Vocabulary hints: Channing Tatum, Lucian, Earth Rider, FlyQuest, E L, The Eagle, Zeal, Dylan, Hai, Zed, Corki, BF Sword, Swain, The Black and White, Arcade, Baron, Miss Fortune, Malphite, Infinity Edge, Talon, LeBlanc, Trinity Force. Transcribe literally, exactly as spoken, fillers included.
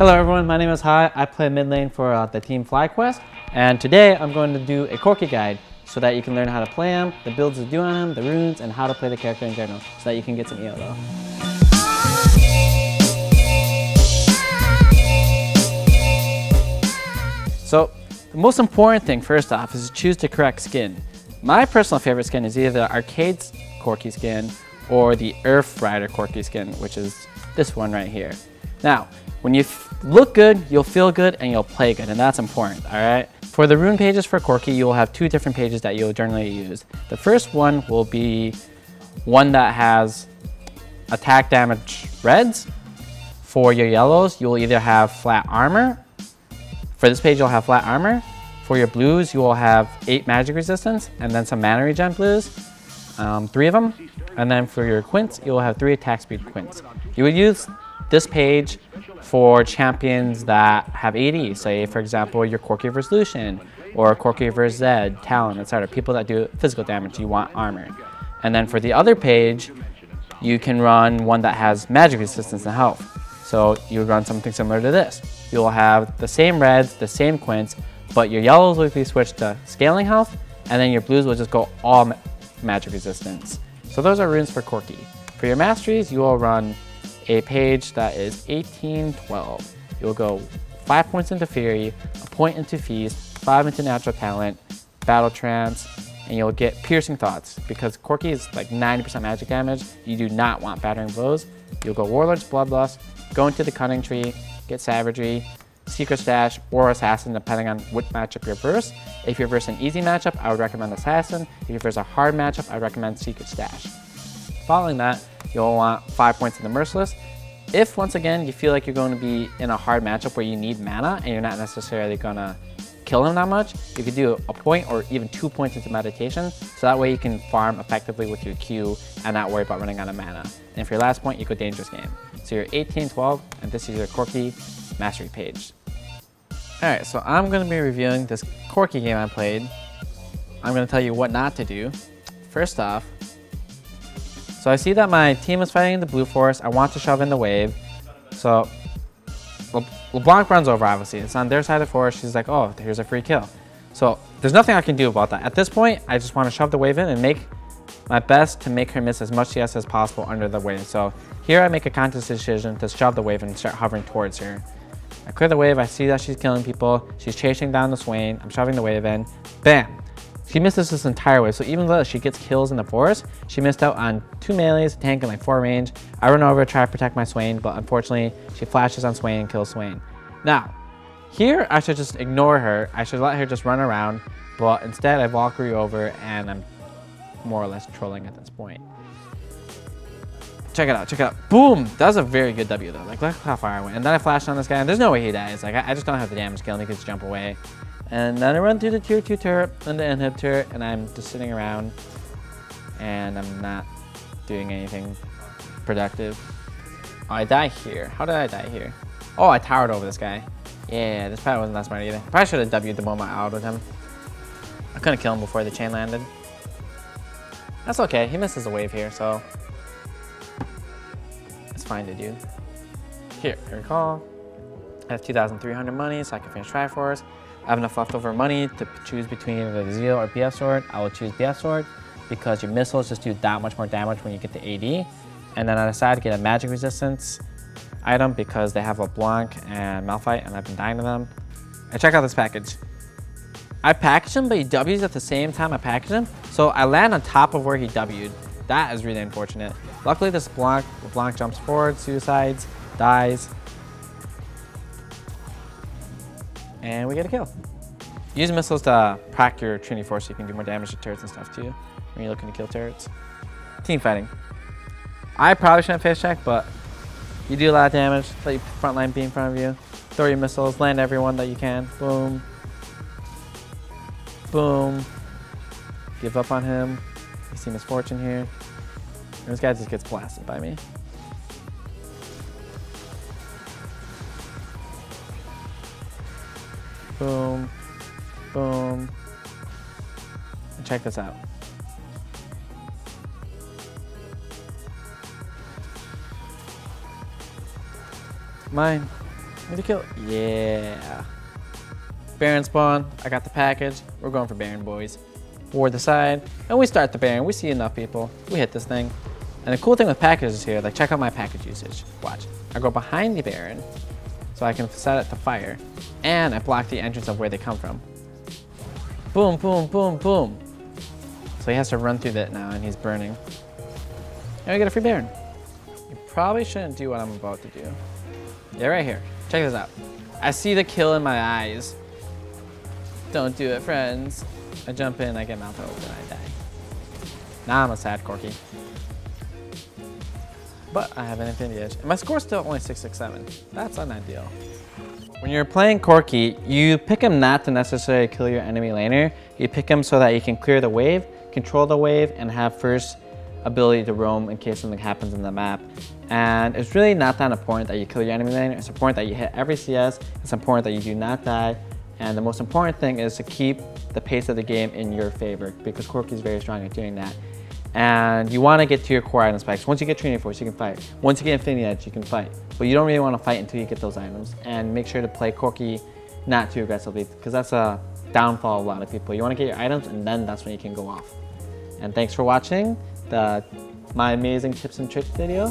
Hello everyone, my name is Hai. I play mid lane for uh, the team FlyQuest, and today I'm going to do a Corki guide so that you can learn how to play him, the builds to do on him, the runes, and how to play the character in general so that you can get some E L though. So the most important thing first off is to choose the correct skin. My personal favorite skin is either the Arcade's Corki skin or the Earth Rider Corki skin, which is this one right here. Now, when you look good, you'll feel good, and you'll play good, and that's important, all right? For the rune pages for Corki, you'll have two different pages that you'll generally use. The first one will be one that has attack damage reds. For your yellows, you'll either have flat armor. For this page, you'll have flat armor. For your blues, you will have eight magic resistance, and then some mana regen blues, um, three of them. And then for your quints, you'll have three attack speed quints. You would use this page for champions that have A D, say for example your Corki versus Lucian, or Corki versus Zed, Talon, et cetera. People that do physical damage, you want armor. And then for the other page, you can run one that has magic resistance and health. So you would run something similar to this. You'll have the same reds, the same quints, but your yellows will be switched to scaling health, and then your blues will just go all ma magic resistance. So those are runes for Corki. For your masteries, you will run a page that is eighteen twelve. You'll go five points into Fury, a point into Feast, five into Natural Talent, Battle Trance, and you'll get Piercing Thoughts. Because Corki is like ninety percent magic damage, you do not want Battering Blows. You'll go Warlord's Bloodlust, go into the Cunning Tree, get Savagery, Secret Stash, or Assassin, depending on which matchup you're versed. If you're versed an easy matchup, I would recommend Assassin. If you're versed a hard matchup, I would recommend Secret Stash. Following that, you'll want five points in the Merciless. If, once again, you feel like you're going to be in a hard matchup where you need mana and you're not necessarily going to kill him that much, you could do a point or even two points into Meditation, so that way you can farm effectively with your Q and not worry about running out of mana. And for your last point, you go Dangerous Game. So you're eighteen twelve, and this is your Corki Mastery page. Alright, so I'm going to be reviewing this Corki game I played. I'm going to tell you what not to do. First off, so I see that my team is fighting the blue force. I want to shove in the wave. So Le LeBlanc runs over, obviously. It's on their side of the forest. She's like, oh, here's a free kill. So there's nothing I can do about that. At this point, I just want to shove the wave in and make my best to make her miss as much C S as possible under the wave. So here I make a conscious decision to shove the wave and start hovering towards her. I clear the wave. I see that she's killing people. She's chasing down the Swain. I'm shoving the wave in. Bam. She misses this entire wave, so even though she gets kills in the forest, she missed out on two melees, a tank, and like four range. I run over, try to protect my Swain, but unfortunately, she flashes on Swain and kills Swain. Now, here, I should just ignore her. I should let her just run around, but instead, I Valkyrie over, and I'm more or less trolling at this point. Check it out, check it out. Boom! That was a very good W, though. Like, look how far I went. And then I flashed on this guy, and there's no way he dies. Like, I, I just don't have the damage kill, and he can just jump away. And then I run through the tier two turret and the inhib turret, and I'm just sitting around and I'm not doing anything productive. Oh, I die here. How did I die here? Oh, I towered over this guy. Yeah, this probably wasn't that smart either. Probably should have W'd the moment out with him. I couldn't kill him before the chain landed. That's okay. He misses a wave here, so it's fine to do. Here, here we call. I have two thousand three hundred money, so I can finish Triforce. I have enough leftover money to choose between the Zeal or B F Sword. I will choose B F Sword because your missiles just do that much more damage when you get the A D. And then I decide to get a magic resistance item because they have LeBlanc and Malphite, and I've been dying to them. And check out this package. I package him, but he W's at the same time I package him. So I land on top of where he W'd. That is really unfortunate. Luckily, this LeBlanc, LeBlanc jumps forward, suicides, dies, and we get a kill. Use missiles to proc your Trinity Force so you can do more damage to turrets and stuff too when you're looking to kill turrets. Team fighting. I probably shouldn't face check, but you do a lot of damage. Let your front line be in front of you. Throw your missiles, land everyone that you can. Boom. Boom. Give up on him. You see Miss Fortune here. And this guy just gets blasted by me. Boom, boom, and check this out. Mine, Another kill. Yeah. Baron spawn. I got the package. We're going for Baron, boys. Ward aside, and we start the Baron. We see enough people. We hit this thing. And the cool thing with packages here, like check out my package usage. Watch. I go behind the Baron so I can set it to fire. And I block the entrance of where they come from. Boom, boom, boom, boom. So he has to run through that now, and he's burning. And we get a free Baron. You probably shouldn't do what I'm about to do. Yeah, right here. Check this out. I see the kill in my eyes. Don't do it, friends. I jump in, I get Malphite over, and I die. Now I'm a sad Corki. But I have an Infinity Edge. And my score's still only six six seven. That's unideal. When you're playing Corki, you pick him not to necessarily kill your enemy laner. You pick him so that you can clear the wave, control the wave, and have first ability to roam in case something happens in the map. And it's really not that important that you kill your enemy laner. It's important that you hit every C S. It's important that you do not die. And the most important thing is to keep the pace of the game in your favor, because Corki is very strong at doing that. And you want to get to your core item spikes. Once you get Trinity Force, you can fight. Once you get Infinity Edge, you can fight. But you don't really want to fight until you get those items. And make sure to play Corki not too aggressively, because that's a downfall of a lot of people. You want to get your items, and then that's when you can go off. And thanks for watching the my amazing tips and tricks video.